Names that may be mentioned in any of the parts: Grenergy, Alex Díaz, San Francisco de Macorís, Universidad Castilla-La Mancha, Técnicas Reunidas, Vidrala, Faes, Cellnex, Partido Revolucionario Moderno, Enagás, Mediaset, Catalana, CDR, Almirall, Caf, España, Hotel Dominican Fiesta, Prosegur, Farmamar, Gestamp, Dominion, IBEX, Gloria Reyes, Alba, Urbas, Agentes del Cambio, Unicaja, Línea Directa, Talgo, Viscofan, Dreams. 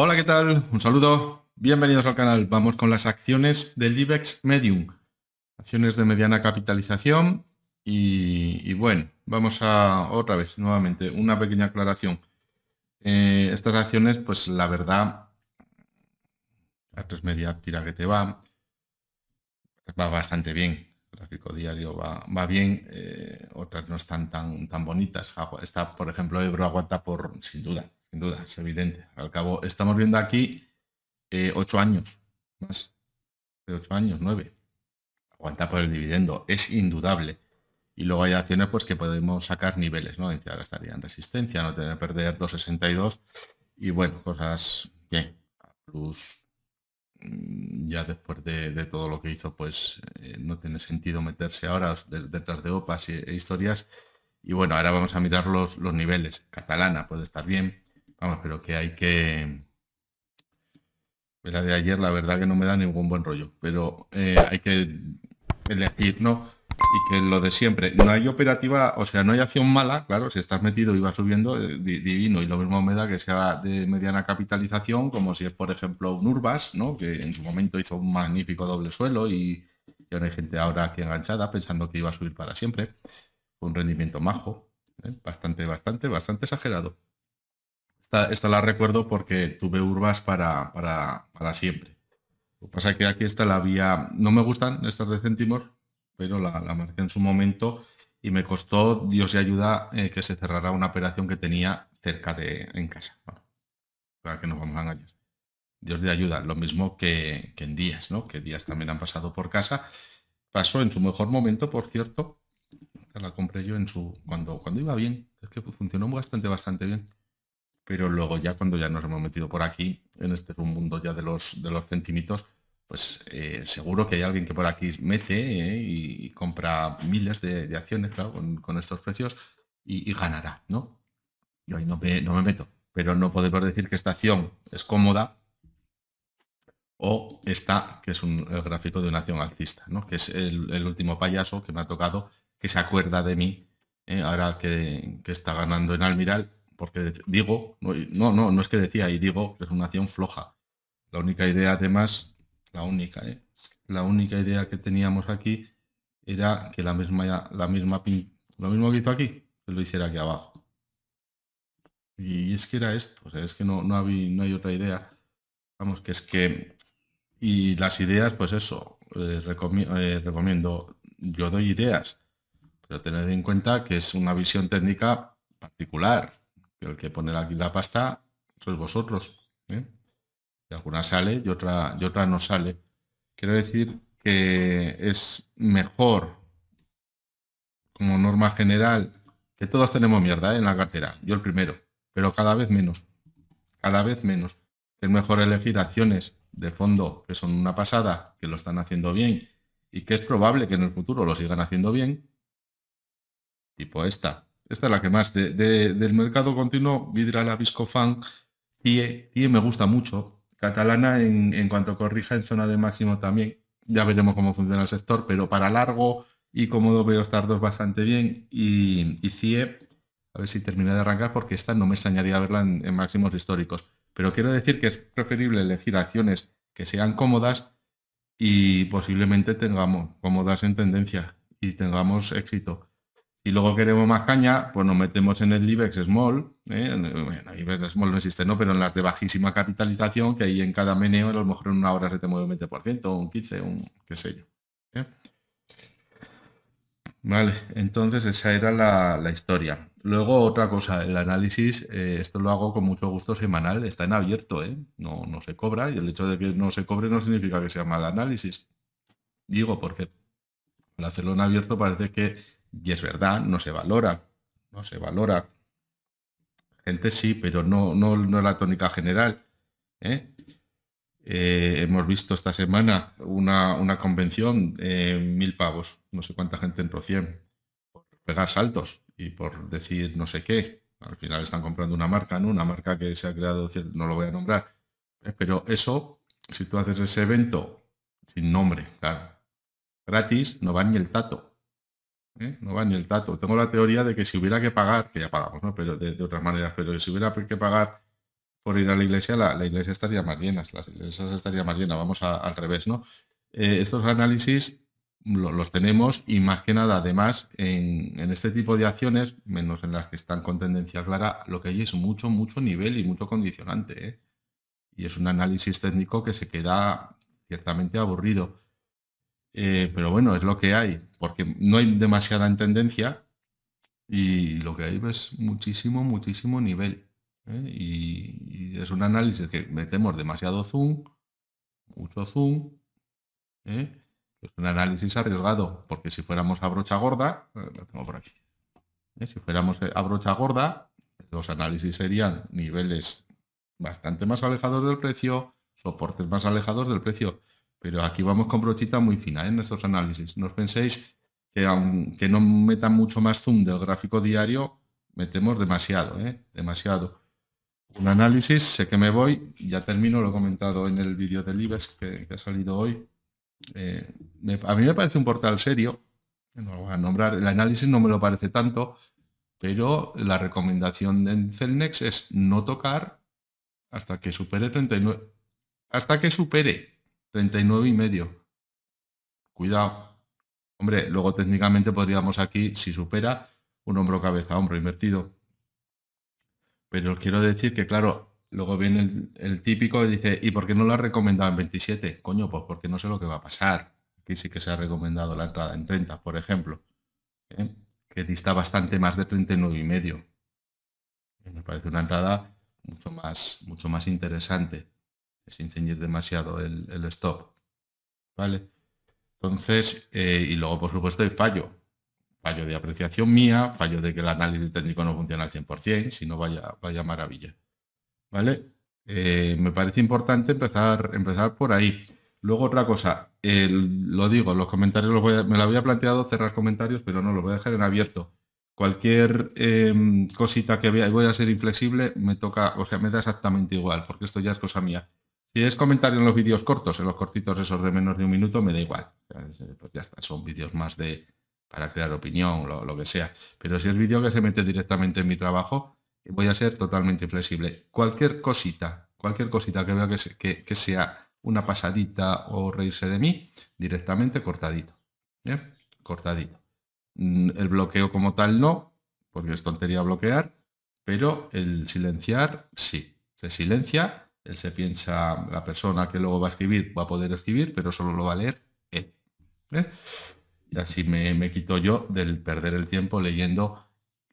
Hola, ¿qué tal? Un saludo. Bienvenidos al canal. Vamos con las acciones del IBEX Medium. Acciones de mediana capitalización. Y bueno, vamos a otra vez, nuevamente, una pequeña aclaración. Estas acciones, pues la verdad, a 3 media tira que te va. Va bastante bien. El gráfico diario va bien. Otras no están tan bonitas. Esta, por ejemplo, Ebro aguanta por, sin duda, es evidente. Al cabo, estamos viendo aquí 8 años más. De 8 años, 9. Aguanta por el dividendo, es indudable. Y luego hay acciones pues que podemos sacar niveles, ¿no? Ahora estaría en resistencia, no tener que perder 2,62. Y bueno, cosas bien. Plus, ya después de todo lo que hizo, pues no tiene sentido meterse ahora detrás de OPAs e historias. Y bueno, ahora vamos a mirar los niveles. Catalana puede estar bien. Vamos, pero que hay que... La de ayer, la verdad que no me da ningún buen rollo. Pero hay que elegir, ¿no? Y que lo de siempre, no hay operativa, o sea, no hay acción mala, claro, si estás metido y va subiendo, divino, y lo mismo me da que sea de mediana capitalización, como si es, por ejemplo, un Urbas, ¿no? Que en su momento hizo un magnífico doble suelo y ahora hay gente ahora que enganchada pensando que iba a subir para siempre. Un rendimiento majo, ¿eh? Bastante exagerado. Esta la recuerdo porque tuve Urbas para siempre. Lo que pasa es que aquí está la vía, no me gustan estas de céntimos, pero la marqué en su momento y me costó, Dios y ayuda, que se cerrara una operación que tenía cerca de en casa. Bueno, para que nos vamos a engañar. Dios de ayuda, lo mismo que en días, ¿no? Que días también han pasado por casa. Pasó en su mejor momento, por cierto. La compré yo en su cuando iba bien. Es que funcionó bastante bien. Pero luego ya cuando ya nos hemos metido por aquí, en este mundo ya de los centimitos, pues seguro que hay alguien que por aquí mete y compra miles de acciones, claro, con estos precios y ganará, ¿no? Yo ahí no me meto, pero no podemos decir que esta acción es cómoda o esta, que es el gráfico de una acción alcista, ¿no? Que es el último payaso que me ha tocado, que se acuerda de mí, ahora que está ganando en Almirall, porque digo, no es que decía y digo que es una acción floja. La única idea, además... La única idea que teníamos aquí era que lo mismo que hizo aquí, que lo hiciera aquí abajo. Y es que era esto, o sea, es que no hay otra idea. Vamos, que es que... Y las ideas, pues eso, recomiendo, yo doy ideas, pero tened en cuenta que es una visión técnica particular, que el que pone aquí la pasta sois vosotros, ¿eh? Y alguna sale y otra no sale. Quiero decir que es mejor, como norma general, que todos tenemos mierda, ¿eh? En la cartera, yo el primero, pero cada vez menos. Es mejor elegir acciones de fondo que son una pasada, que lo están haciendo bien y que es probable que en el futuro lo sigan haciendo bien, tipo esta es la que más del mercado continuo. Vidrala, Viscofan, CIE me gusta mucho. Catalana, en cuanto corrija en zona de máximo también, ya veremos cómo funciona el sector, pero para largo y cómodo veo estar dos bastante bien. Y CIE, a ver si termina de arrancar, porque esta no me extrañaría verla en máximos históricos. Pero quiero decir que es preferible elegir acciones que sean cómodas y posiblemente tengamos cómodas en tendencia y tengamos éxito. Y luego queremos más caña, pues nos metemos en el IBEX Small, bueno, IBEX Small no existe, ¿no? Pero en las de bajísima capitalización, que ahí en cada meneo a lo mejor en una hora se te mueve un 20%, un 15%, un qué sé yo, ¿eh? Vale, entonces esa era la historia. Luego otra cosa, el análisis, esto lo hago con mucho gusto semanal, está en abierto, ¿eh? No se cobra, y el hecho de que no se cobre no significa que sea mal análisis. Digo, porque al hacerlo en abierto parece que... Y es verdad, no se valora. Gente sí, pero no es la tónica general, ¿eh? Hemos visto esta semana una convención, 1000 pavos, no sé cuánta gente entró, 100, por pegar saltos y por decir no sé qué. Al final están comprando una marca, ¿no? Una marca que se ha creado, no lo voy a nombrar, ¿eh? Pero eso, si tú haces ese evento sin nombre, claro, gratis, no va ni el tato. No va ni el dato. Tengo la teoría de que si hubiera que pagar, que ya pagamos, ¿no? Pero de otras maneras, pero si hubiera que pagar por ir a la iglesia, la iglesia estaría más llena, las iglesias estarían más llenas, vamos al revés, ¿no? Estos análisis los tenemos y más que nada, además, en este tipo de acciones, menos en las que están con tendencia clara, lo que hay es mucho nivel y mucho condicionante, ¿eh? Y es un análisis técnico que se queda ciertamente aburrido. Pero bueno, es lo que hay, porque no hay demasiada en tendencia y lo que hay es muchísimo nivel, ¿eh? Y es un análisis que metemos demasiado zoom, mucho zoom, ¿eh? Es un análisis arriesgado, porque si fuéramos a brocha gorda, la tengo por aquí, ¿eh? Si fuéramos a brocha gorda, los análisis serían niveles bastante más alejados del precio, soportes más alejados del precio. Pero aquí vamos con brochita muy fina, ¿eh?, en nuestros análisis. No os penséis que aunque no metan mucho más zoom del gráfico diario, metemos demasiado, ¿eh? Demasiado. Un análisis, sé que me voy, ya termino, lo he comentado en el vídeo del IBEX que ha salido hoy. A mí me parece un portal serio, no lo voy a nombrar, el análisis no me lo parece tanto, pero la recomendación de Cellnex es no tocar hasta que supere 39, hasta que supere 39,5. Cuidado. Hombre, luego técnicamente podríamos aquí, si supera, un hombro-cabeza-hombro invertido. Pero quiero decir que, claro, luego viene el típico que dice, ¿y por qué no lo ha recomendado en 27? Coño, pues porque no sé lo que va a pasar. Aquí sí que se ha recomendado la entrada en 30, por ejemplo, ¿eh?, que dista bastante más de 39,5. Me parece una entrada mucho más interesante, sin ceñir demasiado el stop, ¿vale? Entonces, y luego, por supuesto, hay fallo de apreciación mía, fallo de que el análisis técnico no funciona al 100%, si no vaya maravilla, ¿vale? Me parece importante empezar por ahí. Luego, otra cosa, lo digo, los comentarios me lo había planteado cerrar comentarios, pero no, los voy a dejar en abierto. Cualquier cosita que vea, voy a ser inflexible, me toca, o sea, me da exactamente igual, porque esto ya es cosa mía. Si es comentario en los vídeos cortos, en los cortitos esos de menos de un minuto, me da igual. Pues ya está, son vídeos más para crear opinión, lo que sea. Pero si es vídeo que se mete directamente en mi trabajo, voy a ser totalmente flexible. Cualquier cosita que vea que sea una pasadita o reírse de mí, directamente cortadito. ¿Bien? Cortadito. El bloqueo como tal no, porque es tontería bloquear, pero el silenciar sí. Se silencia. Él se piensa, la persona que luego va a escribir, va a poder escribir, pero solo lo va a leer él, ¿eh? Y así me quito yo del perder el tiempo leyendo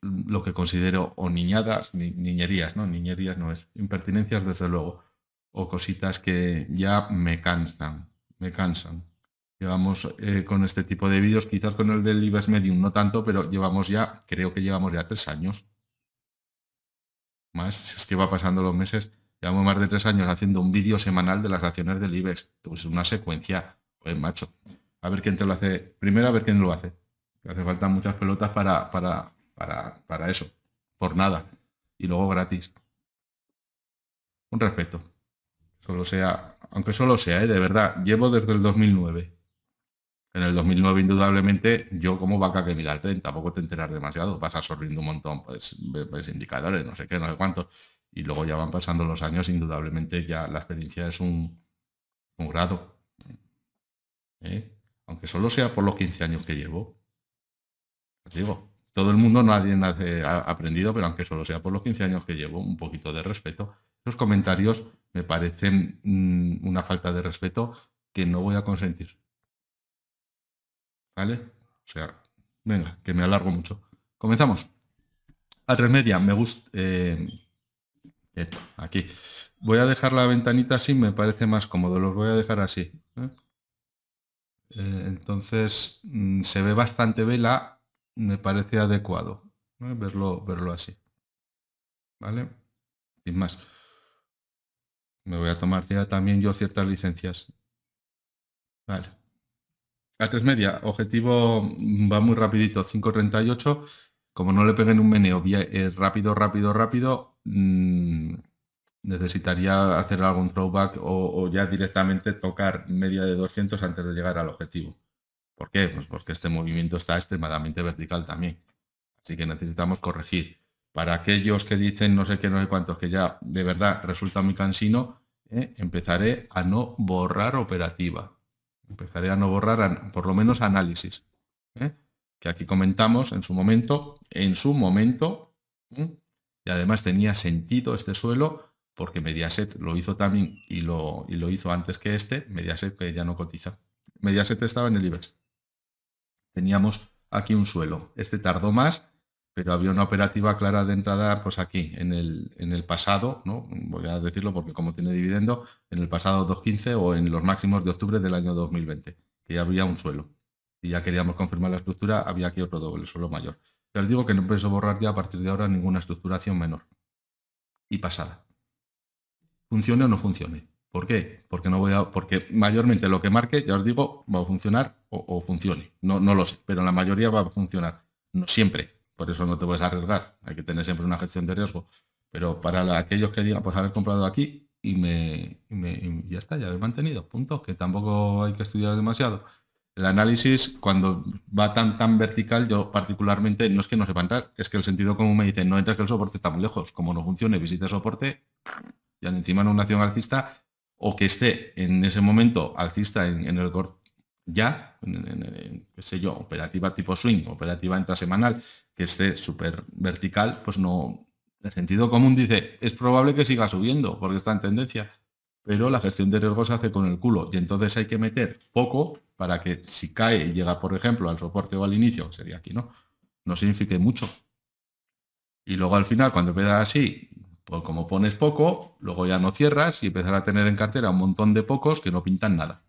lo que considero o niñadas, niñerías, ¿no? Niñerías no es, impertinencias desde luego, o cositas que ya me cansan. Llevamos con este tipo de vídeos, quizás con el del IBEX Medium no tanto, pero creo que llevamos ya 3 años. Más, si es que va pasando los meses. Llevamos más de 3 años haciendo un vídeo semanal de las acciones del IBEX. Pues una secuencia, pues macho. A ver quién te lo hace. Primero a ver quién lo hace. Hace falta muchas pelotas para eso. Por nada. Y luego gratis. Un respeto. Aunque solo sea, ¿eh?, de verdad. Llevo desde el 2009. En el 2009, indudablemente, yo como vaca que mira el tren, tampoco te enteras demasiado. Vas absorbiendo un montón, pues indicadores, no sé qué, no sé cuántos. Y luego ya van pasando los años, indudablemente ya la experiencia es un grado, ¿eh? Aunque solo sea por los 15 años que llevo. Os digo, todo el mundo, nadie ha aprendido, pero aunque solo sea por los 15 años que llevo, un poquito de respeto. Los comentarios me parecen una falta de respeto que no voy a consentir, ¿vale? O sea, venga, que me alargo mucho. Comenzamos. A 3 media, me gusta... Esto, aquí. Voy a dejar la ventanita así, me parece más cómodo, los voy a dejar así, ¿eh? Entonces se ve bastante vela, me parece adecuado, ¿eh?, verlo así, ¿vale? Sin más. Me voy a tomar ya también yo ciertas licencias. Vale. A 3 media, objetivo va muy rapidito, 5.38, como no le peguen un meneo rápido, necesitaría hacer algún throwback o ya directamente tocar media de 200 antes de llegar al objetivo. ¿Por qué? Pues porque este movimiento está extremadamente vertical también, así que necesitamos corregir. Para aquellos que dicen no sé qué, no sé cuántos, que ya de verdad resulta muy cansino, empezaré a no borrar operativa. Empezaré a no borrar, por lo menos, análisis. Que aquí comentamos en su momento, y además tenía sentido este suelo, porque Mediaset lo hizo también y lo hizo antes que este. Mediaset, que ya no cotiza. Mediaset estaba en el IBEX. Teníamos aquí un suelo. Este tardó más, pero había una operativa clara de entrada, pues aquí, en el pasado, ¿no? Voy a decirlo porque como tiene dividendo, en el pasado 2.15 o en los máximos de octubre del año 2020, que ya había un suelo. Y ya queríamos confirmar la estructura, había aquí otro doble suelo mayor. Ya os digo que no pienso borrar ya a partir de ahora ninguna estructuración menor y pasada. Funcione o no funcione. ¿Por qué? Porque mayormente lo que marque, ya os digo, va a funcionar o funcione. No lo sé, pero la mayoría va a funcionar. No siempre. Por eso no te puedes arriesgar. Hay que tener siempre una gestión de riesgo. Pero para aquellos que digan, pues haber comprado aquí y ya está, ya lo he mantenido. Puntos que tampoco hay que estudiar demasiado. El análisis, cuando va tan vertical, yo particularmente no es que no sepa entrar, es que el sentido común me dice, no entres, que el soporte está muy lejos. Como no funcione, visite soporte, ya encima en una acción alcista, o que esté en ese momento alcista en el corto, ya, qué sé yo, operativa tipo swing, operativa intrasemanal, que esté súper vertical, pues no. El sentido común dice, es probable que siga subiendo, porque está en tendencia. Pero la gestión de riesgo se hace con el culo y entonces hay que meter poco para que si cae y llega, por ejemplo, al soporte o al inicio, sería aquí, ¿no? No signifique mucho. Y luego al final, cuando empieza así, pues como pones poco, luego ya no cierras y empezar a tener en cartera un montón de pocos que no pintan nada.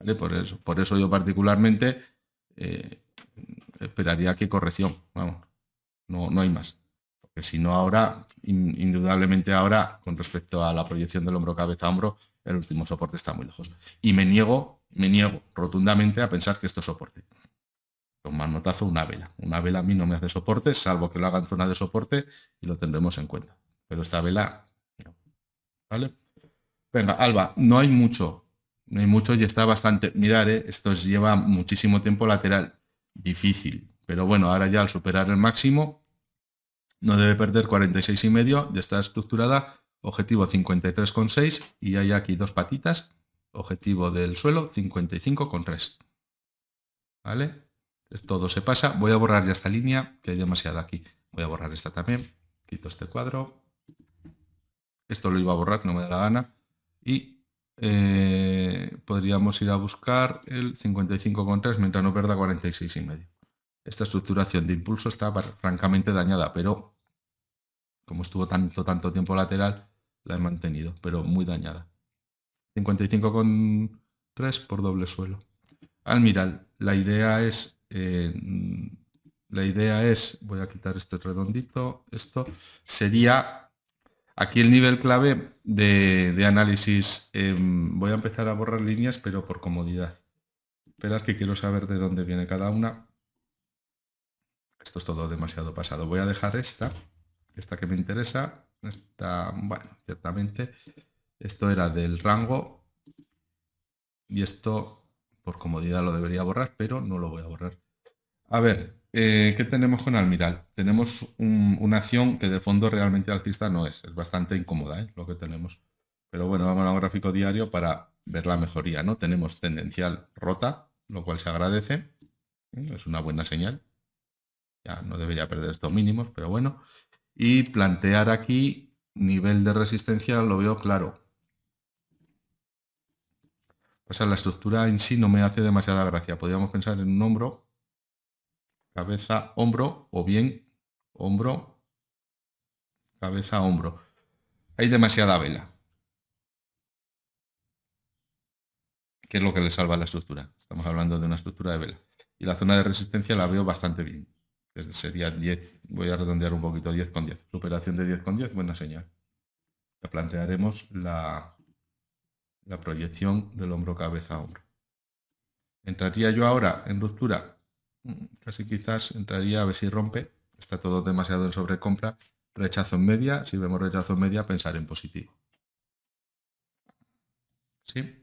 ¿Vale? Por eso yo particularmente esperaría que corrección. Vamos, no hay más. Porque si no ahora, indudablemente ahora, con respecto a la proyección del hombro cabeza a hombro, el último soporte está muy lejos. Y me niego rotundamente a pensar que esto es soporte. Con manotazo una vela. Una vela a mí no me hace soporte, salvo que lo haga en zona de soporte y lo tendremos en cuenta. Pero esta vela, no. ¿Vale? Venga, Alba, no hay mucho y está bastante. Mirad, esto lleva muchísimo tiempo lateral. Difícil. Pero bueno, ahora ya al superar el máximo, no debe perder 46,5, ya está estructurada. Objetivo 53,6 y hay aquí dos patitas. Objetivo del suelo 55,3. ¿Vale? Todo se pasa. Voy a borrar ya esta línea, que hay demasiada aquí. Voy a borrar esta también. Quito este cuadro. Esto lo iba a borrar, no me da la gana. Y podríamos ir a buscar el 55,3 mientras no perda 46,5. Esta estructuración de impulso está francamente dañada, pero como estuvo tanto tiempo lateral, la he mantenido, pero muy dañada. 55,3 por doble suelo. Almirall, la idea es, voy a quitar este redondito, esto sería. Aquí el nivel clave de análisis, voy a empezar a borrar líneas, pero por comodidad. Esperad que quiero saber de dónde viene cada una. Esto es todo demasiado pasado. Voy a dejar esta que me interesa. Esta, bueno, ciertamente, esto era del rango y esto por comodidad lo debería borrar, pero no lo voy a borrar. A ver. ¿Qué tenemos con Almirall? Tenemos una acción que de fondo realmente alcista no es. Es bastante incómoda, lo que tenemos. Pero bueno, vamos a un gráfico diario para ver la mejoría, ¿no? Tenemos tendencial rota, lo cual se agradece. Es una buena señal. Ya no debería perder estos mínimos, pero bueno. Y plantear aquí nivel de resistencia, lo veo claro. O sea, la estructura en sí no me hace demasiada gracia. Podríamos pensar en un hombro. Cabeza, hombro, o bien hombro, cabeza, hombro. Hay demasiada vela. ¿Qué es lo que le salva la estructura? Estamos hablando de una estructura de vela. Y la zona de resistencia la veo bastante bien. Sería 10, voy a redondear un poquito, 10,10. Superación de 10,10, buena señal. Ya plantearemos la proyección del hombro, cabeza, a hombro. ¿Entraría yo ahora en ruptura? Casi quizás entraría a ver si rompe. Está todo demasiado en sobrecompra. Rechazo en media. Si vemos rechazo en media, pensar en positivo. ¿Sí?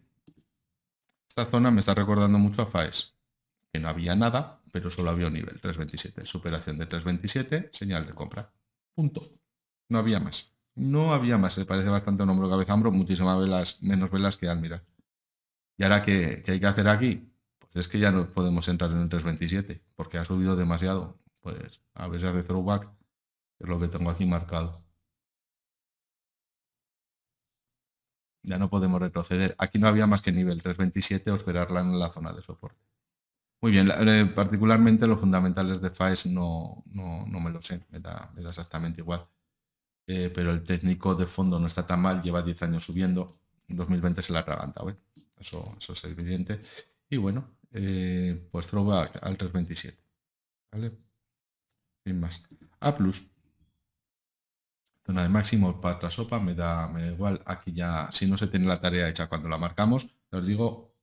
Esta zona me está recordando mucho a Faes. Que no había nada, pero solo había un nivel. 3.27. Superación de 3.27. Señal de compra. Punto. No había más. No había más. Se parece bastante a un hombro cabeza hombro, muchísimas velas, menos velas que Almirall. ¿Y ahora qué hay que hacer aquí? Pues es que ya no podemos entrar en un 3.27, porque ha subido demasiado. Pues a veces de throwback, que es lo que tengo aquí marcado. Ya no podemos retroceder. Aquí no había más que nivel 3.27 o esperarla en la zona de soporte. Muy bien, particularmente los fundamentales de Faes no me lo sé, me da exactamente igual. Pero el técnico de fondo no está tan mal, lleva 10 años subiendo. En 2020 se la atraganta, ¿eh? Eso es evidente. Y bueno, pues throwback al 3.27. ¿Vale? Sin más. A plus. Zona de máximo para la sopa, me da igual. Aquí ya, si no se tiene la tarea hecha cuando la marcamos, os digo...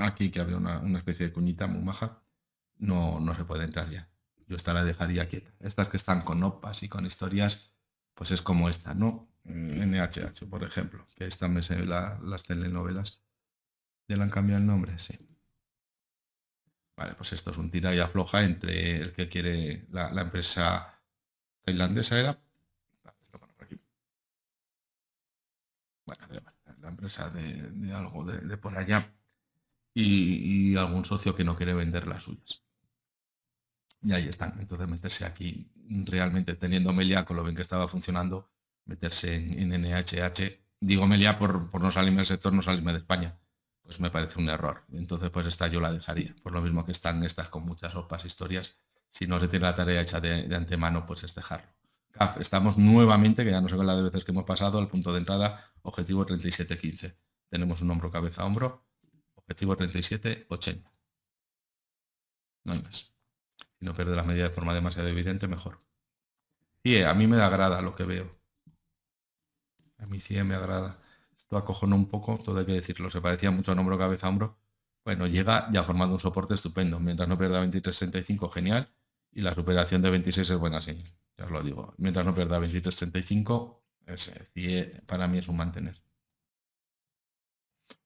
Aquí que había una especie de cuñita muy maja, no se puede entrar ya. Yo esta la dejaría quieta. Estas que están con opas y con historias, pues es como esta, ¿no? NHH, por ejemplo, que esta me se ve las telenovelas. ¿Ya le han cambiado el nombre? Sí. Vale, pues esto es un tira y afloja entre el que quiere la empresa tailandesa era... Bueno, la empresa de algo de por allá. Y algún socio que no quiere vender las suyas. Y ahí están. Entonces meterse aquí, realmente teniendo Melia, con lo bien que estaba funcionando, meterse en NHH, digo Melia por no salirme del sector, no salirme de España, pues me parece un error. Entonces pues esta yo la dejaría. Por lo mismo que están estas con muchas sopas, historias, si no se tiene la tarea hecha de antemano, pues es dejarlo. Caf, estamos nuevamente, que ya no sé cuántas veces que hemos pasado, al punto de entrada, objetivo 37.15. Tenemos un hombro cabeza a hombro. Objetivo 37.80. No hay más. Si no pierde la medida de forma demasiado evidente, mejor. CIE, a mí me agrada lo que veo. A mí CIE me agrada. Esto acojonó un poco, todo hay que decirlo. Se parecía mucho a hombro, cabeza, hombro. Bueno, llega ya formando un soporte estupendo. Mientras no pierda 23.65, genial. Y la superación de 26 es buena señal. Ya os lo digo. Mientras no pierda 23.65, ese CIE para mí es un mantener.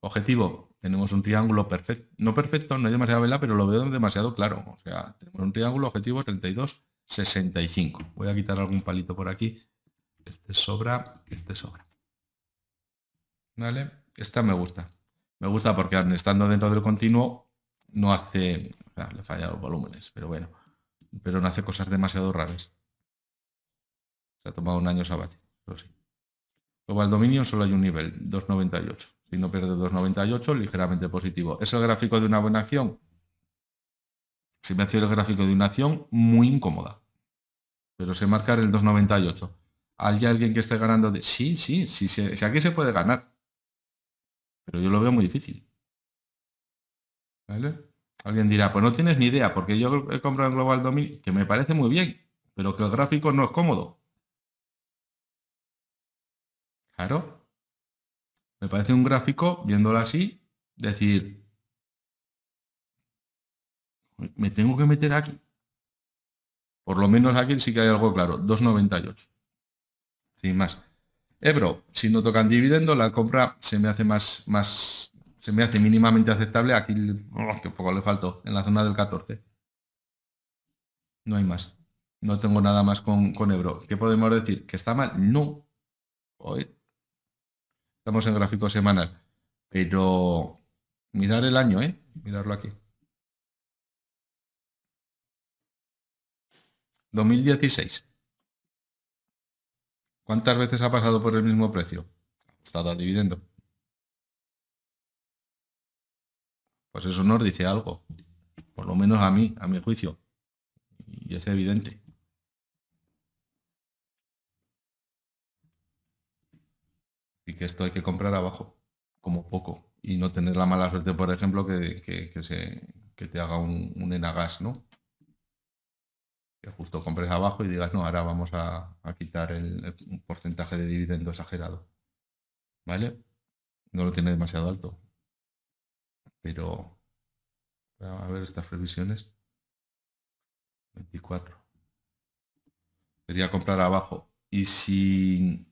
Objetivo. Tenemos un triángulo perfecto, no perfecto, no hay demasiada vela, pero lo veo demasiado claro. O sea, tenemos un triángulo objetivo 32.65. Voy a quitar algún palito por aquí. Este sobra. ¿Vale? Esta me gusta. Me gusta porque estando dentro del continuo no hace... O sea, le fallan los volúmenes, pero bueno. Pero no hace cosas demasiado raras. Se ha tomado un año sabático, eso sí. Luego al Dominion solo hay un nivel, 2.98. Si no pierde 2.98, ligeramente positivo. ¿Es el gráfico de una buena acción? Si me hace el gráfico de una acción, muy incómoda. Pero se marca el 2.98. ¿Hay alguien que esté ganando? De... Sí, aquí se puede ganar. Pero yo lo veo muy difícil. ¿Vale? Alguien dirá, pues no tienes ni idea, porque yo he comprado en Global Dominion, que me parece muy bien, pero que el gráfico no es cómodo. Claro. Me parece un gráfico, viéndolo así, decir, me tengo que meter aquí. Por lo menos aquí sí que hay algo claro, 2.98. Sin más. Ebro, si no tocan dividendo, la compra se me hace se me hace mínimamente aceptable. Aquí, que poco le faltó, en la zona del 14. No hay más. No tengo nada más con Ebro. ¿Qué podemos decir? ¿Que está mal? No. Joder. Estamos en gráfico semanal, pero mirar el año, mirarlo aquí. 2016. ¿Cuántas veces ha pasado por el mismo precio? Ajustado a dividendo. Pues eso nos dice algo, por lo menos a mí, a mi juicio, y es evidente. Y que esto hay que comprar abajo, como poco, y no tener la mala suerte, por ejemplo, que te haga un Enagás, ¿no? Que justo compres abajo y digas, no, ahora vamos a quitar el porcentaje de dividendo exagerado. ¿Vale? No lo tiene demasiado alto. Pero, a ver estas previsiones. 24. Sería comprar abajo. Y si...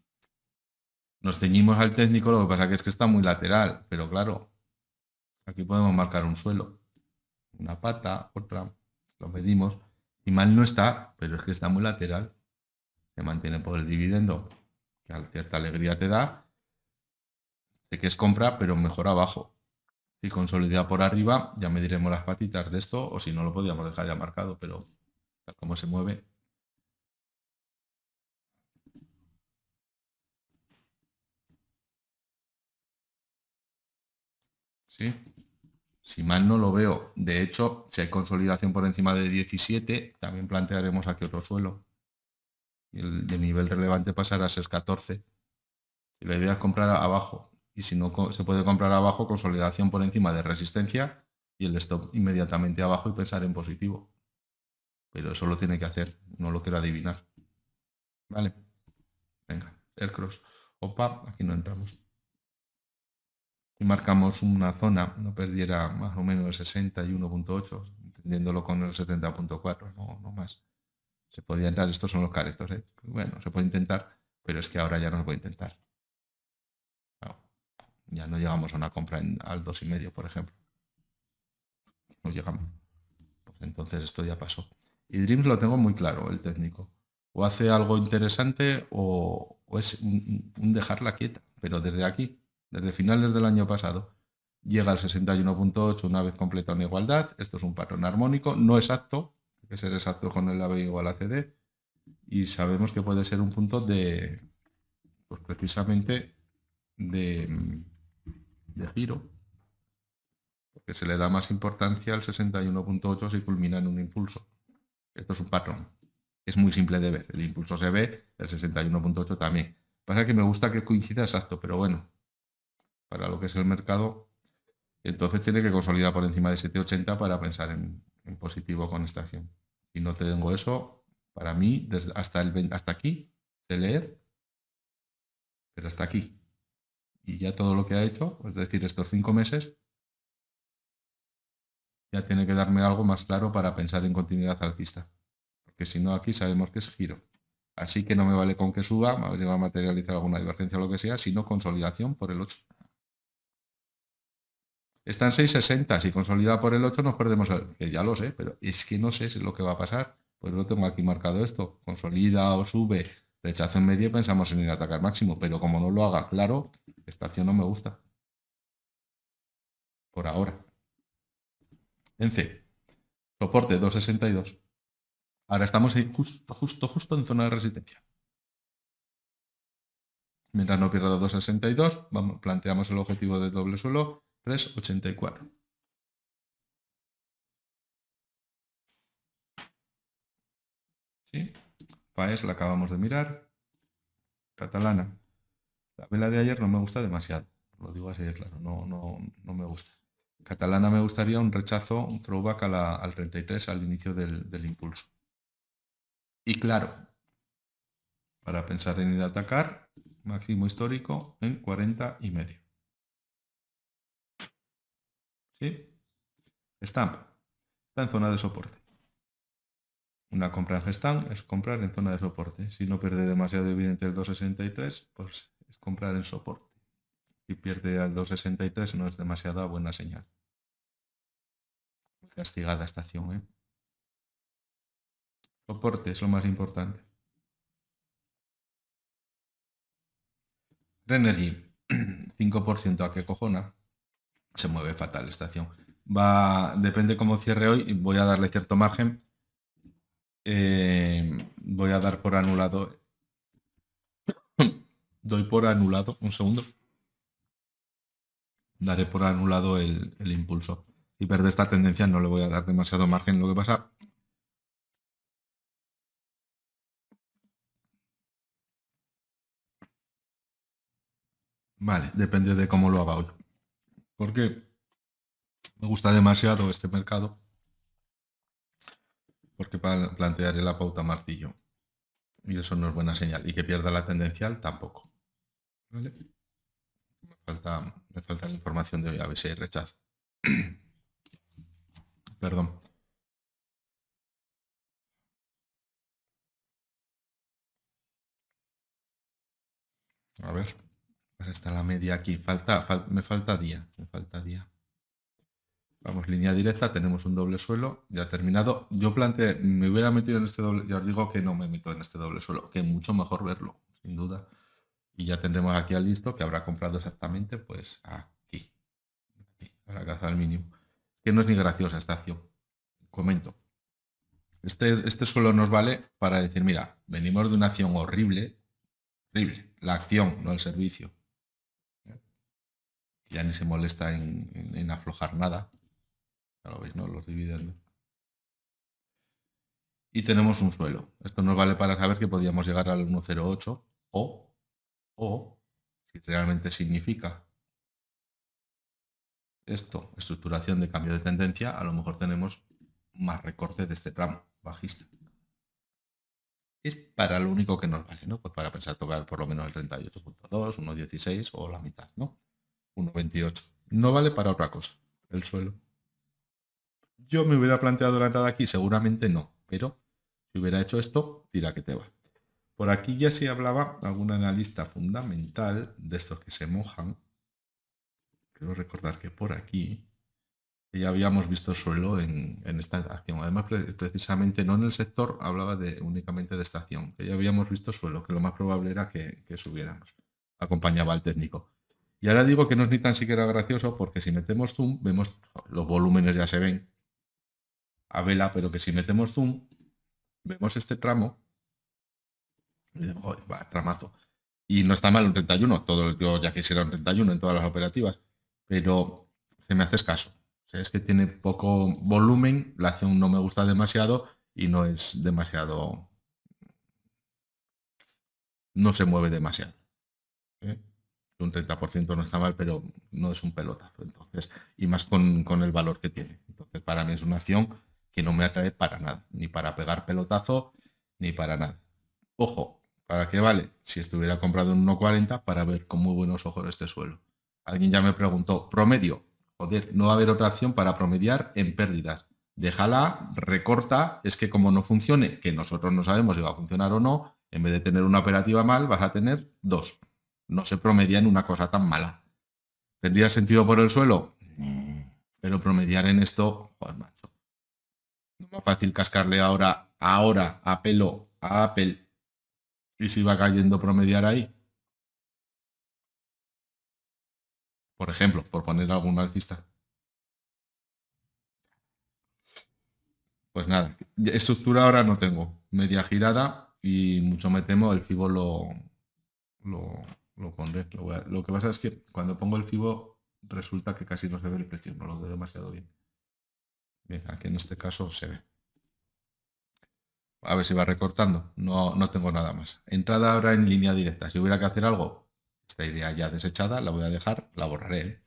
Nos ceñimos al técnico, lo que pasa que es que está muy lateral, pero claro, aquí podemos marcar un suelo, una pata, otra, lo medimos, y mal no está, pero es que está muy lateral. se mantiene por el dividendo, que a cierta alegría te da. Sé que es compra, pero mejor abajo. Si consolida por arriba, ya mediremos las patitas de esto, o si no lo podíamos dejar ya marcado, pero tal como se mueve. Sí. Si mal no lo veo, de hecho, si hay consolidación por encima de 17, también plantearemos aquí otro suelo. El nivel relevante pasará a ser 14. Y la idea es comprar abajo. Y si no se puede comprar abajo, consolidación por encima de resistencia y el stop inmediatamente abajo y pensar en positivo. Pero eso lo tiene que hacer, no lo quiero adivinar. Vale. Venga, el cross. Opa, aquí no entramos. Y marcamos una zona, no perdiera más o menos el 61.8, entendiéndolo con el 70.4, no más. Se podía entrar, estos son los caretos, ¿eh? Bueno, se puede intentar, pero es que ahora ya no se puede intentar. No, ya no llegamos a una compra al 2,5, por ejemplo. No llegamos. Pues entonces esto ya pasó. Y Dreams lo tengo muy claro, el técnico. O hace algo interesante o es un dejarla quieta, pero desde aquí. Desde finales del año pasado, llega al 61.8 una vez completa una igualdad. Esto es un patrón armónico, no exacto, hay que ser exacto con el AB igual a CD. Y sabemos que puede ser un punto de, pues precisamente, de giro. Porque se le da más importancia al 61.8 si culmina en un impulso. Esto es un patrón. Es muy simple de ver. El impulso se ve, el 61.8 también. Pasa que me gusta que coincida exacto, pero bueno. Para lo que es el mercado, entonces tiene que consolidar por encima de 7,80 para pensar en positivo con esta acción. Y no tengo eso, para mí, desde hasta aquí, de leer, pero hasta aquí. Y ya todo lo que ha hecho, es decir, estos 5 meses, ya tiene que darme algo más claro para pensar en continuidad alcista. Porque si no, aquí sabemos que es giro. Así que no me vale con que suba, me va a materializar alguna divergencia o lo que sea, sino consolidación por el 8. Está en 6,60, si consolida por el 8 nos perdemos, que ya lo sé, pero es que no sé si es lo que va a pasar, pues lo tengo aquí marcado esto, consolida o sube, rechazo en medio y pensamos en ir a atacar máximo, pero como no lo haga, claro, esta acción no me gusta. Por ahora. En C, soporte 2,62. Ahora estamos justo en zona de resistencia. Mientras no pierda 2,62, vamos, planteamos el objetivo de doble suelo. 3,84. ¿Sí? Faes la acabamos de mirar. Catalana. La vela de ayer no me gusta demasiado. Lo digo así de claro, no me gusta. Catalana me gustaría un rechazo, un throwback al 33 al inicio del impulso. Y claro, para pensar en ir a atacar, máximo histórico en 40,5. ¿Sí? Gestamp está en zona de soporte. Una compra en Gestamp es comprar en zona de soporte. Si no pierde demasiado evidente el 2,63, pues es comprar en soporte. Si pierde al 2,63 no es demasiada buena señal. Castigada esta acción, ¿eh? Soporte es lo más importante. Grenergy, 5%, ¿a qué cojona? Se mueve fatal esta acción. Depende cómo cierre hoy, voy a darle cierto margen. Voy a dar por anulado. Doy por anulado, un segundo. Daré por anulado el impulso. Si pierde esta tendencia no le voy a dar demasiado margen. Lo que pasa... Vale, depende de cómo lo haga hoy. Porque me gusta demasiado este mercado, porque para plantear la pauta martillo, y eso no es buena señal, y que pierda la tendencial tampoco. ¿Vale? Me falta la información de hoy, a ver si hay rechazo. Perdón. A ver. Hasta la media aquí, me falta día. Vamos, línea directa, tenemos un doble suelo, ya terminado. Yo planteé, me hubiera metido en este doble, ya os digo que no me meto en este doble suelo, que mucho mejor verlo, sin duda. Y ya tendremos aquí al listo, que habrá comprado exactamente, pues aquí. Aquí, a la caza al mínimo. Que no es ni graciosa esta acción. Comento. Este suelo nos vale para decir, mira, venimos de una acción horrible, horrible, la acción, no el servicio. Ya ni se molesta en aflojar nada. Ya lo veis, ¿no? Los dividendos. Y tenemos un suelo. Esto nos vale para saber que podíamos llegar al 1,08 o si realmente significa esto, estructuración de cambio de tendencia, a lo mejor tenemos más recortes de este tramo bajista. Es para lo único que nos vale, ¿no? Pues para pensar tocar por lo menos el 38.2, 1,16 o la mitad, ¿no? 1,28. No vale para otra cosa, el suelo. Yo me hubiera planteado la entrada aquí, seguramente no, pero si hubiera hecho esto, tira que te va. Por aquí ya se hablaba algún analista fundamental de estos que se mojan. Quiero recordar que por aquí ya habíamos visto suelo en esta acción. Además, precisamente no en el sector, hablaba únicamente de esta acción, que ya habíamos visto suelo, que lo más probable era que subiéramos. Acompañaba al técnico. Y ahora digo que no es ni tan siquiera gracioso porque si metemos zoom, vemos los volúmenes ya se ven a vela, pero que si metemos zoom, vemos este tramo, joder, va, tramazo. Y no está mal un 31, todo, yo ya quisiera un 31 en todas las operativas, pero se me hace escaso. O sea, es que tiene poco volumen, la acción no me gusta demasiado y no es demasiado... no se mueve demasiado. ¿Eh? Un 30% no está mal, pero no es un pelotazo, entonces, y más con el valor que tiene. Entonces, para mí es una acción que no me atrae para nada, ni para pegar pelotazo, ni para nada. Ojo, ¿para qué vale? Si estuviera comprado en 1,40 para ver con muy buenos ojos este suelo. Alguien ya me preguntó, promedio, joder, no va a haber otra acción para promediar en pérdidas. Déjala, recorta, es que como no funcione, que nosotros no sabemos si va a funcionar o no, en vez de tener una operativa mal, vas a tener dos. No se promedia en una cosa tan mala. ¿Tendría sentido por el suelo? Pero promediar en esto, joder, macho. No es más fácil cascarle ahora a pelo a Apple. ¿Y si va cayendo promediar ahí? Por ejemplo, por poner algún alcista. Pues nada, estructura ahora no tengo. Media girada y mucho me temo el fibo lo pondré. Lo que pasa es que cuando pongo el fibo resulta que casi no se ve el precio, no lo veo demasiado bien. Bien, aquí en este caso se ve. A ver si va recortando. No tengo nada más. Entrada ahora en línea directa. Si hubiera que hacer algo, esta idea ya desechada, la voy a dejar, la borraré.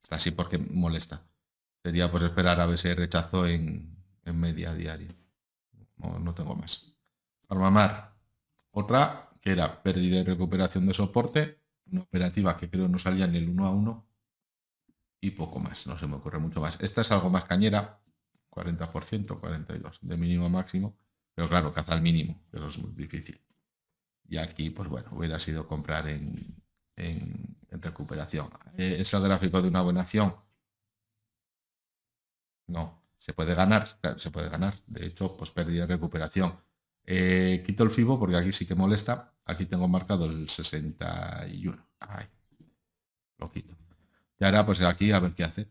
Está así porque molesta. Sería pues esperar a ver si hay rechazo en media diaria. No tengo más. Farmamar. Otra que era pérdida y recuperación de soporte, una operativa que creo no salía ni el 1 a 1 y poco más, no se me ocurre mucho más. Esta es algo más cañera, 40%, 42%, de mínimo a máximo, pero claro, caza al mínimo, eso es muy difícil. Y aquí, pues bueno, hubiera sido comprar en recuperación. ¿Es el gráfico de una buena acción? No, se puede ganar, claro, se puede ganar, de hecho, pues pérdida y recuperación. Quito el fibo porque aquí sí que molesta. Aquí tengo marcado el 61. Ay, lo quito. Y ahora pues aquí a ver qué hace.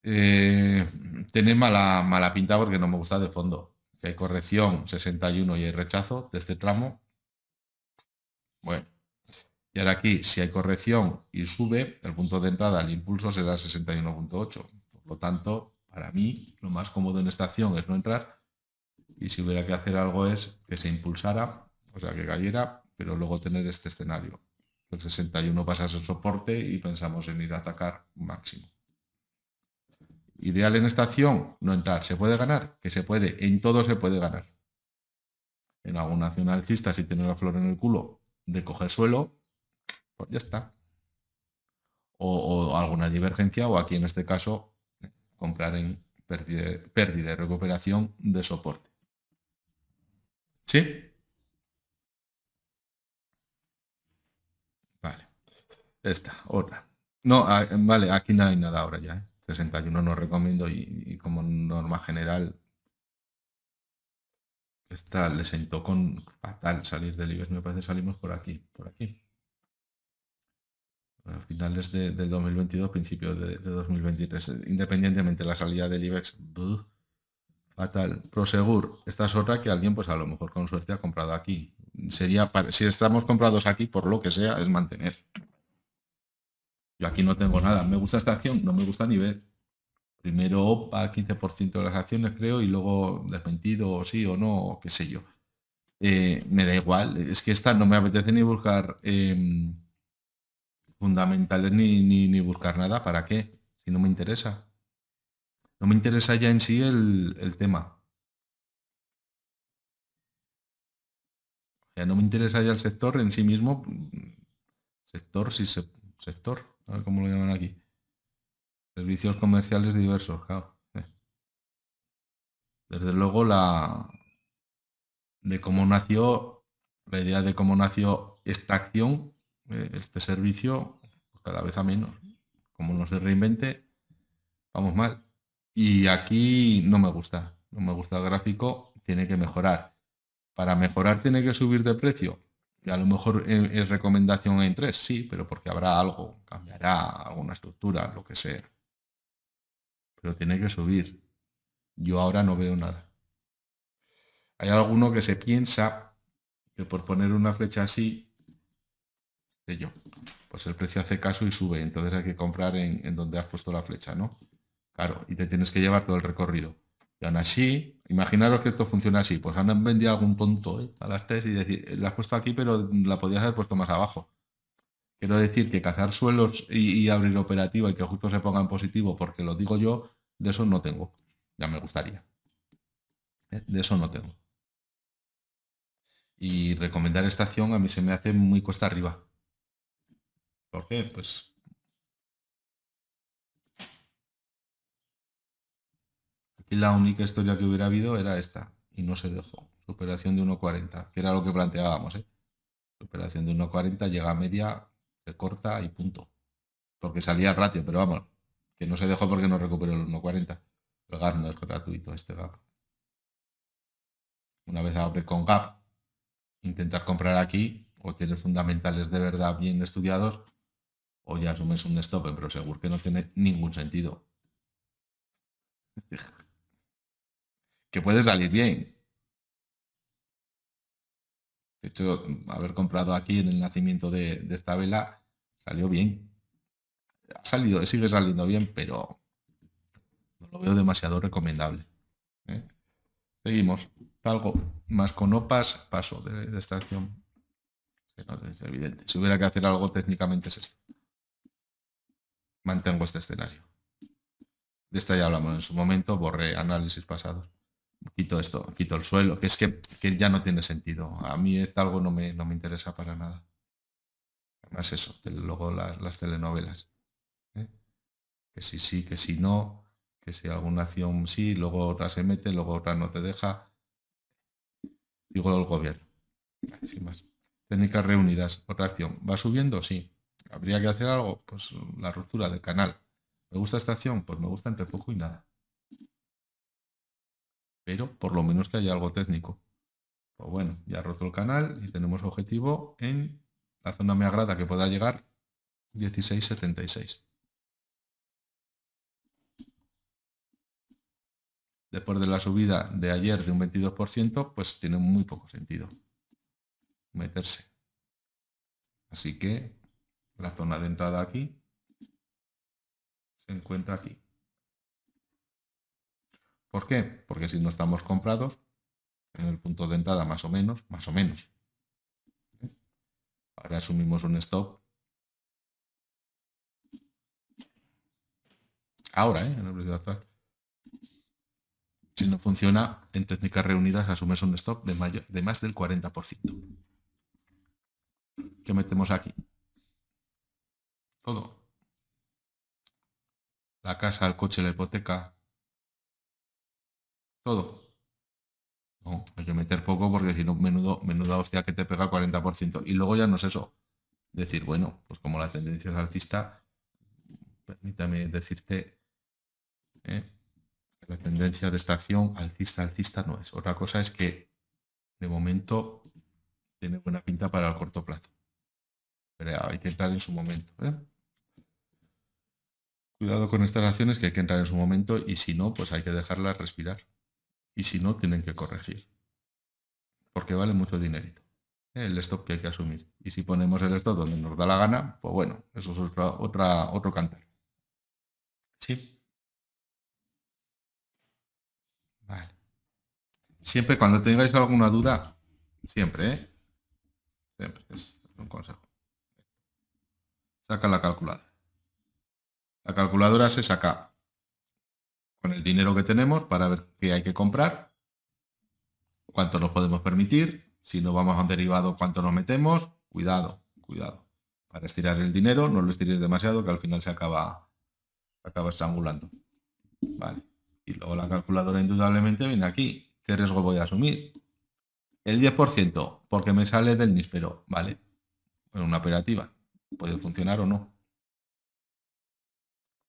Tiene mala pinta porque no me gusta de fondo. Si hay corrección 61 y hay rechazo de este tramo. Bueno. Y ahora aquí si hay corrección y sube, el punto de entrada, el impulso será 61.8. Por lo tanto, para mí lo más cómodo en esta acción es no entrar. Y si hubiera que hacer algo es que se impulsara, o sea que cayera, pero luego tener este escenario. El 61 pasa a ser soporte y pensamos en ir a atacar máximo. Ideal en esta acción, no entrar. ¿Se puede ganar? Que se puede, en todo se puede ganar. En alguna acción alcista, si tiene la flor en el culo de coger suelo, pues ya está. O alguna divergencia, o aquí en este caso, comprar en pérdida y recuperación de soporte. ¿Sí? Vale. Esta, otra. No, vale, aquí no hay nada ahora ya, ¿eh? 61 no recomiendo y como norma general esta le sentó con fatal salir del IBEX. Me parece salimos por aquí. A finales del 2022, principios de 2023. Independientemente de la salida del IBEX, fatal. Prosegur, esta es otra que alguien, pues a lo mejor con suerte, ha comprado aquí. Sería, si estamos comprados aquí, por lo que sea, es mantener. Yo aquí no tengo nada. Me gusta esta acción, no me gusta ni ver. Primero OPA, 15% de las acciones, creo, y luego desmentido, o sí o no, o qué sé yo. Me da igual. Es que esta no me apetece ni buscar... fundamentales ni buscar nada. ¿Para qué? Si no me interesa. No me interesa ya en sí el tema. Ya no me interesa ya el sector en sí mismo. Sector, sí, sector. A ver cómo lo llaman aquí. Servicios comerciales diversos, claro. Desde luego la idea de cómo nació esta acción, este servicio, pues cada vez a menos. Como no se reinvente, vamos mal. Y aquí no me gusta. No me gusta el gráfico. Tiene que mejorar. Para mejorar tiene que subir de precio. Y a lo mejor es recomendación en 3, sí, pero porque habrá algo. Cambiará alguna estructura, lo que sea. Pero tiene que subir. Yo ahora no veo nada. Hay alguno que se piensa que por poner una flecha así... yo, pues el precio hace caso y sube, entonces hay que comprar en donde has puesto la flecha, ¿no? Claro, y te tienes que llevar todo el recorrido. Y aún así, imaginaros que esto funciona así, pues han vendido algún tonto a las 3 y decir, la has puesto aquí, pero la podías haber puesto más abajo. Quiero decir que cazar suelos y abrir operativa y que justo se ponga en positivo, porque lo digo yo, de eso no tengo. Ya me gustaría. De eso no tengo. Y recomendar esta acción a mí se me hace muy cuesta arriba. ¿Por qué? Pues aquí la única historia que hubiera habido era esta, y no se dejó. Superación de 1.40, que era lo que planteábamos, ¿eh? Superación de 1.40, llega a media, se corta y punto. Porque salía el ratio, pero vamos, que no se dejó porque no recuperó el 1.40. El gap no es gratuito, este gap. Una vez abre con gap, intentar comprar aquí, o tienes fundamentales de verdad bien estudiados, o ya asumes un stop en Prosegur, que no tiene ningún sentido. Que puede salir bien. De hecho, haber comprado aquí en el nacimiento de esta vela, salió bien. Ha salido, sigue saliendo bien, pero no lo veo demasiado recomendable. Seguimos. Talgo, más con OPAs, paso de esta acción. Que no es evidente. Si hubiera que hacer algo técnicamente es esto. Mantengo este escenario. De esta ya hablamos en su momento, borré análisis pasados. Quito esto, quito el suelo, que es que ya no tiene sentido. A mí algo no me interesa para nada. Además eso, luego las telenovelas. Que si sí, que si no, que si alguna acción sí, luego otra se mete, luego otra no te deja. Digo el gobierno. Sin más. Técnicas reunidas, otra acción. ¿Va subiendo? Sí. ¿Habría que hacer algo? Pues la ruptura del canal. ¿Me gusta esta acción? Pues me gusta entre poco y nada. Pero por lo menos que haya algo técnico. Pues bueno, ya ha roto el canal y tenemos objetivo en la zona me agrada que pueda llegar 16.76. Después de la subida de ayer de un 22%, pues tiene muy poco sentido meterse. Así que la zona de entrada aquí se encuentra aquí. ¿Por qué? Porque si no estamos comprados en el punto de entrada más o menos. Ahora asumimos un stop. Ahora, en el precio actual. Si no funciona, en técnicas reunidas asumes un stop de más del 40%. ¿Qué metemos aquí? Todo. La casa, el coche, la hipoteca. Todo. No, hay que meter poco porque si no, menuda hostia que te pega el 40%. Y luego ya no es eso. Decir, bueno, pues como la tendencia es alcista, permítame decirte La tendencia de esta acción alcista no es. Otra cosa es que de momento tiene buena pinta para el corto plazo. Pero hay que entrar en su momento. Cuidado con estas acciones, que hay que entrar en su momento, y si no, pues hay que dejarlas respirar. Y si no, tienen que corregir. Porque vale mucho dinerito. El stop que hay que asumir. Y si ponemos el stop donde nos da la gana, pues bueno, eso es otro cantar. ¿Sí? Vale. Siempre cuando tengáis alguna duda, siempre, siempre, es un consejo. Saca la calculadora. La calculadora se saca con el dinero que tenemos para ver qué hay que comprar, cuánto nos podemos permitir, si no vamos a un derivado, cuánto nos metemos. Cuidado, cuidado. Para estirar el dinero, no lo estiréis demasiado, que al final se acaba estrangulando. Vale. Y luego la calculadora indudablemente viene aquí. ¿Qué riesgo voy a asumir? El 10%, porque me sale del níspero. Vale. Bueno, una operativa. Puede funcionar o no.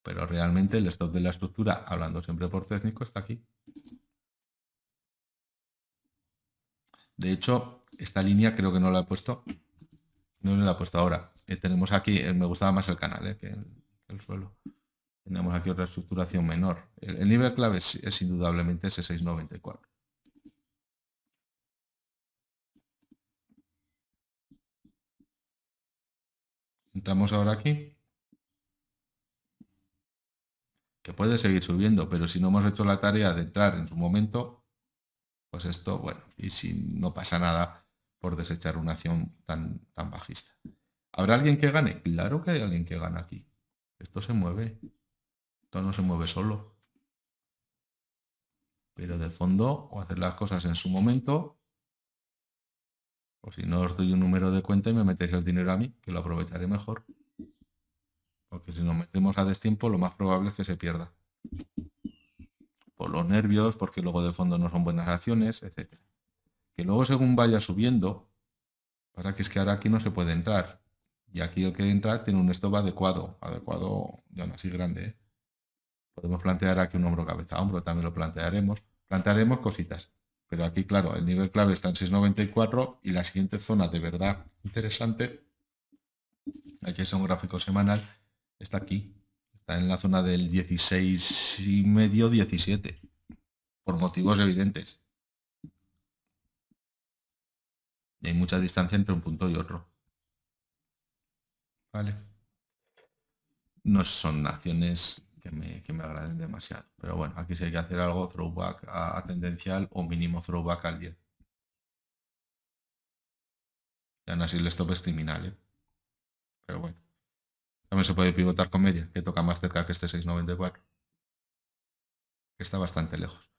Pero realmente el stop de la estructura, hablando siempre por técnico, está aquí. De hecho, esta línea creo que no la he puesto. No la he puesto ahora. Tenemos aquí, me gustaba más el canal que el suelo. Tenemos aquí otra estructuración menor. El nivel clave es indudablemente ese 694. Entramos ahora aquí. Que puede seguir subiendo, pero si no hemos hecho la tarea de entrar en su momento, pues esto, bueno, y si no pasa nada por desechar una acción tan bajista. ¿Habrá alguien que gane? Claro que hay alguien que gana aquí. Esto se mueve. Esto no se mueve solo. Pero de fondo, o hacer las cosas en su momento, o si no os doy un número de cuenta y me metéis el dinero a mí, que lo aprovecharé mejor. Porque si nos metemos a destiempo, lo más probable es que se pierda. Por los nervios, porque luego de fondo no son buenas acciones, etc. Que luego según vaya subiendo, para que es que ahora aquí no se puede entrar. Y aquí el que entra tiene un stop adecuado. Adecuado, ya no así grande, ¿eh? Podemos plantear aquí un hombro cabeza a hombro, también lo plantearemos. Plantearemos cositas. Pero aquí, claro, el nivel clave está en 694 y la siguiente zona de verdad interesante, aquí es un gráfico semanal, está aquí. Está en la zona del 16,5, 17, por motivos evidentes. Y hay mucha distancia entre un punto y otro. Vale. No son acciones que me agraden demasiado. Pero bueno, aquí sí hay que hacer algo, throwback a tendencial o mínimo throwback al 10. Ya no así el stop es criminal, ¿eh? Pero bueno. También se puede pivotar con media, que toca más cerca que este 694. Que está bastante lejos.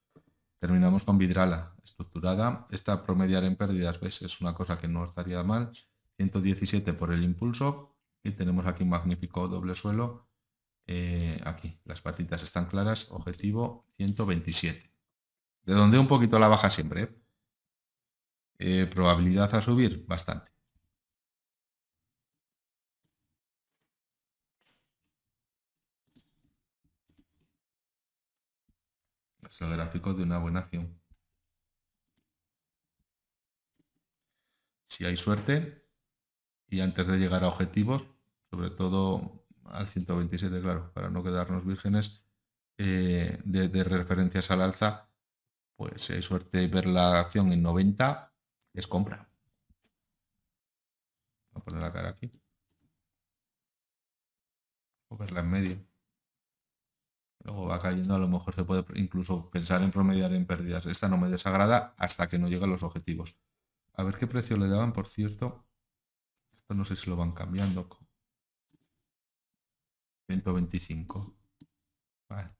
Terminamos con Vidrala estructurada. Esta promediar en pérdidas, ¿ves? Es una cosa que no estaría mal. 117 por el impulso. Y tenemos aquí un magnífico doble suelo. Aquí, las patitas están claras, objetivo 127. Redondeo un poquito a la baja siempre, ¿eh? Probabilidad a subir, bastante. Es el gráfico de una buena acción. Si hay suerte, y antes de llegar a objetivos, sobre todo al 127, claro, para no quedarnos vírgenes, de referencias al alza, pues si hay suerte de ver la acción en 90, es compra. Voy a poner la cara aquí. O verla en medio. Luego va cayendo, a lo mejor se puede incluso pensar en promediar en pérdidas. Esta no me desagrada hasta que no lleguen los objetivos. A ver qué precio le daban, por cierto. Esto no sé si lo van cambiando. 125. Vale,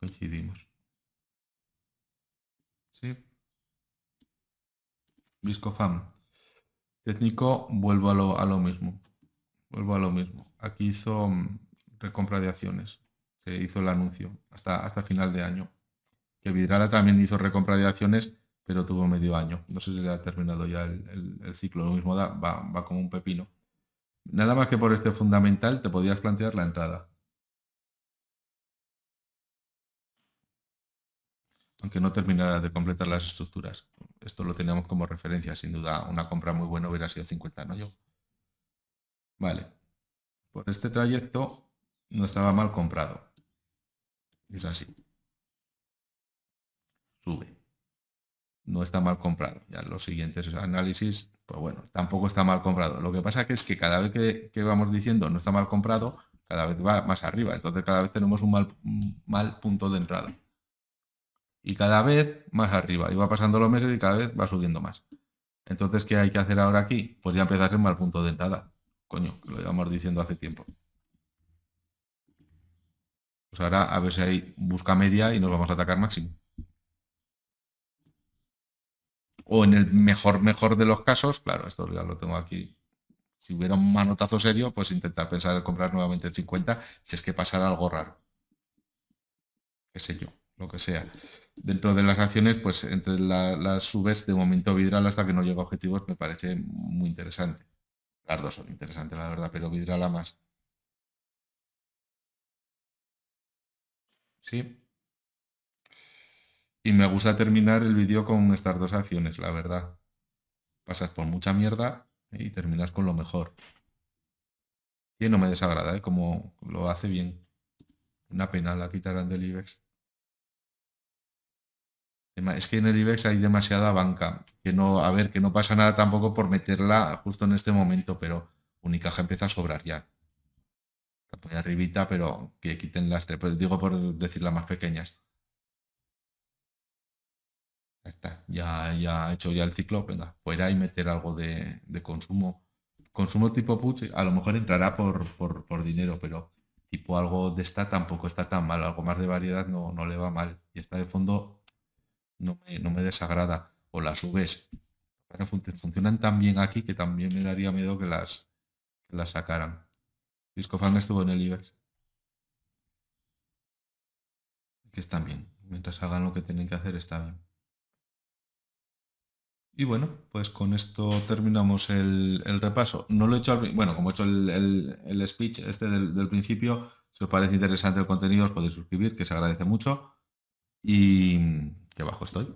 coincidimos. Sí. Viscofan. Técnico, vuelvo a lo mismo. Vuelvo a lo mismo. Aquí hizo recompra de acciones. Se hizo el anuncio hasta final de año. Que Vidrala también hizo recompra de acciones, pero tuvo medio año. No sé si le ha terminado ya el ciclo. Lo mismo va como un pepino. Nada más que por este fundamental te podías plantear la entrada. aunque no terminara de completar las estructuras. Esto lo teníamos como referencia, sin duda una compra muy buena hubiera sido 50, ¿no, yo? Vale, por este trayecto no estaba mal comprado. Es así. Sube. No está mal comprado. Ya en los siguientes análisis, pues bueno, tampoco está mal comprado. Lo que pasa que es que cada vez que vamos diciendo no está mal comprado, cada vez va más arriba. Entonces cada vez tenemos un mal punto de entrada. Y cada vez más arriba. Y va pasando los meses y cada vez va subiendo más. Entonces, ¿qué hay que hacer ahora aquí? Pues ya empezar en mal punto de entrada. Coño, que lo llevamos diciendo hace tiempo. Pues ahora a ver si ahí busca media y nos vamos a atacar máximo. O en el mejor de los casos, claro, esto ya lo tengo aquí. Si hubiera un manotazo serio, pues intentar pensar en comprar nuevamente el 50, si es que pasara algo raro. Qué sé yo, lo que sea. Dentro de las acciones, pues entre las subes, de momento Vidrala, hasta que no llega a objetivos, me parece muy interesante. Las dos son interesantes, la verdad, pero Vidrala más. Sí. Y me gusta terminar el vídeo con estas dos acciones, la verdad. Pasas por mucha mierda y terminas con lo mejor. Y no me desagrada, ¿eh? Como lo hace bien. Una pena, la quitarán del IBEX. Es que en el IBEX hay demasiada banca. Que no, a ver, que no pasa nada tampoco por meterla justo en este momento, pero Unicaja empieza a sobrar ya. Está por arribita, pero que quiten las tres. Pues digo por decir las más pequeñas. Ya está, ya ha hecho ya el ciclo, venga, fuera y meter algo de consumo. Consumo tipo push, a lo mejor entrará por dinero, pero tipo algo de esta tampoco está tan mal, algo más de variedad no le va mal. Y esta de fondo no me desagrada, o las subes. Pero funcionan tan bien aquí que también me daría miedo que las sacaran. Viscofan estuvo en el IBEX. Que están bien, mientras hagan lo que tienen que hacer está bien. Y bueno, pues con esto terminamos el repaso. No lo he hecho, bueno, como he hecho el speech este del principio, si os parece interesante el contenido os podéis suscribir, que se agradece mucho. Y que abajo estoy.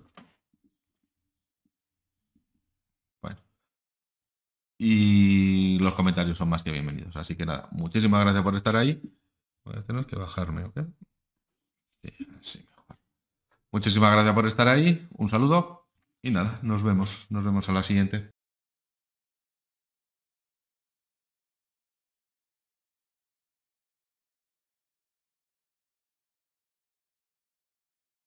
Bueno. Y los comentarios son más que bienvenidos. Así que nada, muchísimas gracias por estar ahí. Voy a tener que bajarme, ¿ok? Sí, así mejor. Muchísimas gracias por estar ahí. Un saludo. Y nada, nos vemos a la siguiente.